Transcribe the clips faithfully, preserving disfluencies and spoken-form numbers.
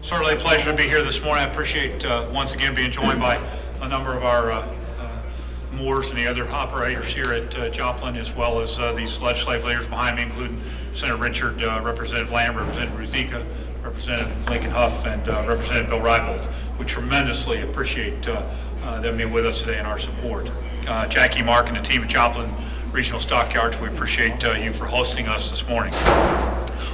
Certainly a pleasure to be here this morning. I appreciate uh, once again being joined by a number of our uh, uh, Moores and the other operators here at uh, Joplin, as well as uh, these legislative leaders behind me, including Senator Richard, uh, Representative Lamb, Representative Ruzica, Representative Lincoln Huff, and uh, Representative Bill Reibold. We tremendously appreciate uh, uh, them being with us today and our support. Uh, Jackie, Mark, and the team at Joplin Regional Stockyards, we appreciate uh, you for hosting us this morning.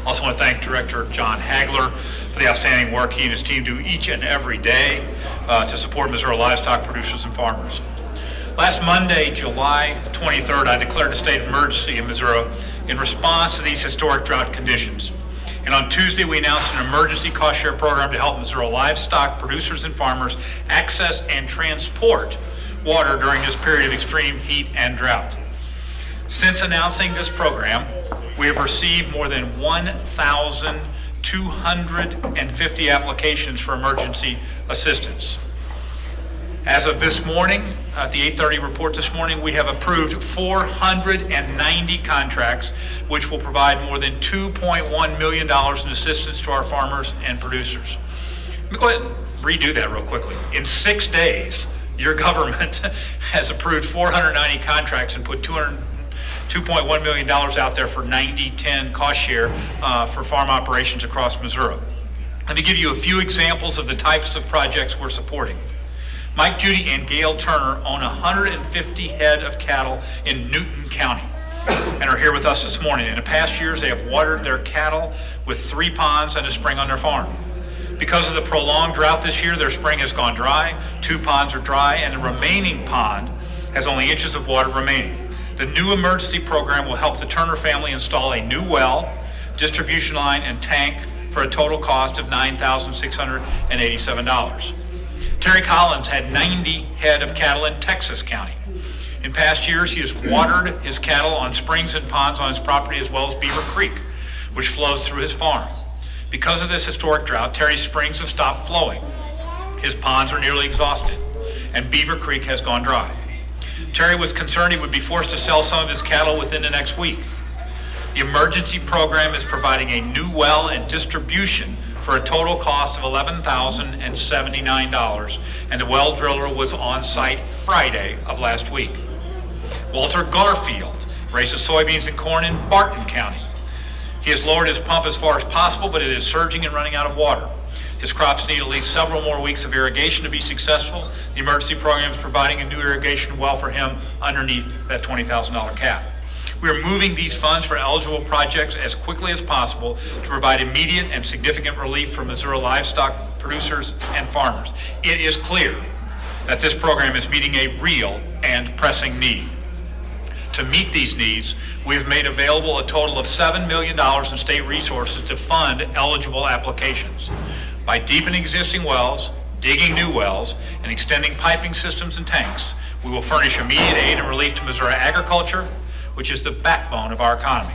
Also want to thank Director John Hagler for the outstanding work he and his team do each and every day uh, to support Missouri livestock producers and farmers. Last Monday, July twenty-third, I declared a state of emergency in Missouri in response to these historic drought conditions. And on Tuesday, we announced an emergency cost share program to help Missouri livestock producers and farmers access and transport water during this period of extreme heat and drought. Since announcing this program, we have received more than one thousand two hundred fifty applications for emergency assistance. As of this morning, at the eight thirty report this morning, we have approved four hundred ninety contracts, which will provide more than two point one million dollars in assistance to our farmers and producers. Let me go ahead and redo that real quickly. In six days, your government has approved four hundred ninety contracts and put two point one million dollars out there for ninety ten cost share uh, for farm operations across Missouri. Let me give you a few examples of the types of projects we're supporting. Mike Judy and Gail Turner own one hundred fifty head of cattle in Newton County and are here with us this morning. In the past years, they have watered their cattle with three ponds and a spring on their farm. Because of the prolonged drought this year, their spring has gone dry, two ponds are dry, and the remaining pond has only inches of water remaining. The new emergency program will help the Turner family install a new well, distribution line, and tank for a total cost of nine thousand six hundred eighty-seven dollars. Terry Collins had ninety head of cattle in Texas County. In past years, he has watered his cattle on springs and ponds on his property, as well as Beaver Creek, which flows through his farm. Because of this historic drought, Terry's springs have stopped flowing. His ponds are nearly exhausted, and Beaver Creek has gone dry. Terry was concerned he would be forced to sell some of his cattle within the next week. The emergency program is providing a new well and distribution for a total cost of eleven thousand seventy-nine dollars, and the well driller was on site Friday of last week. Walter Garfield raises soybeans and corn in Barton County. He has lowered his pump as far as possible, but it is surging and running out of water. His crops need at least several more weeks of irrigation to be successful. The emergency program is providing a new irrigation well for him underneath that twenty thousand dollar cap. We are moving these funds for eligible projects as quickly as possible to provide immediate and significant relief for Missouri livestock producers and farmers. It is clear that this program is meeting a real and pressing need. To meet these needs, we have made available a total of seven million dollars in state resources to fund eligible applications. By deepening existing wells, digging new wells, and extending piping systems and tanks, we will furnish immediate aid and relief to Missouri agriculture, which is the backbone of our economy.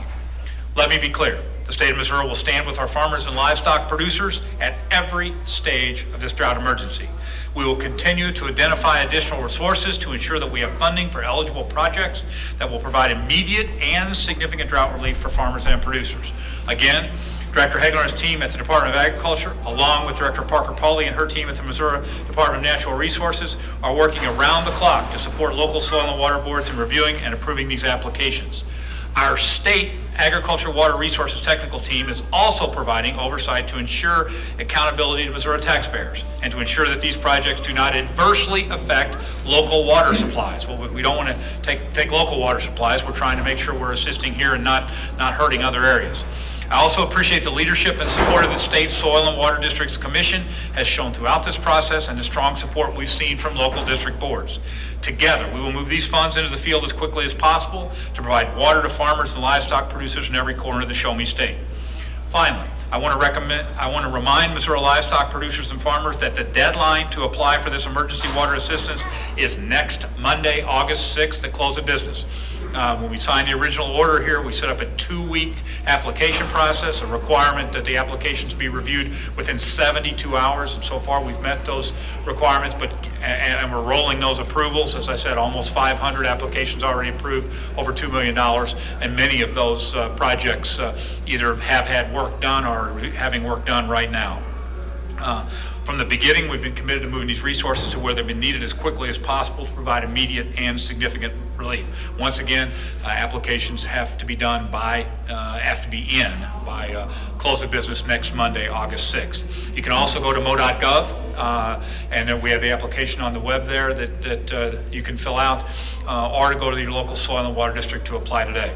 Let me be clear, the state of Missouri will stand with our farmers and livestock producers at every stage of this drought emergency. We will continue to identify additional resources to ensure that we have funding for eligible projects that will provide immediate and significant drought relief for farmers and producers. Again, Director Hagler and his team at the Department of Agriculture, along with Director Parker Pauley and her team at the Missouri Department of Natural Resources, are working around the clock to support local soil and water boards in reviewing and approving these applications. Our state agriculture water resources technical team is also providing oversight to ensure accountability to Missouri taxpayers and to ensure that these projects do not adversely affect local water supplies. Well, we don't want to take, take local water supplies. We're trying to make sure we're assisting here and not, not hurting other areas. I also appreciate the leadership and support of the State Soil and Water Districts Commission has shown throughout this process and the strong support we've seen from local district boards. Together, we will move these funds into the field as quickly as possible to provide water to farmers and livestock producers in every corner of the Show Me State. Finally, I want to recommend, I want to remind Missouri livestock producers and farmers that the deadline to apply for this emergency water assistance is next Monday, August sixth, at close of business. Uh, when we signed the original order here, we set up a two-week application process, a requirement that the applications be reviewed within seventy-two hours, and so far we've met those requirements, but and, and we're rolling those approvals. As I said, almost five hundred applications already approved, over two million dollars, and many of those uh, projects uh, either have had work done or are having work done right now. Uh, from the beginning, we've been committed to moving these resources to where they've been needed as quickly as possible to provide immediate and significant relief. Once again, uh, applications have to be done by, uh, have to be in by uh, close of business next Monday, August sixth. You can also go to M O dot gov, uh, and we have the application on the web there that, that uh, you can fill out, uh, or to go to your local soil and water district to apply today.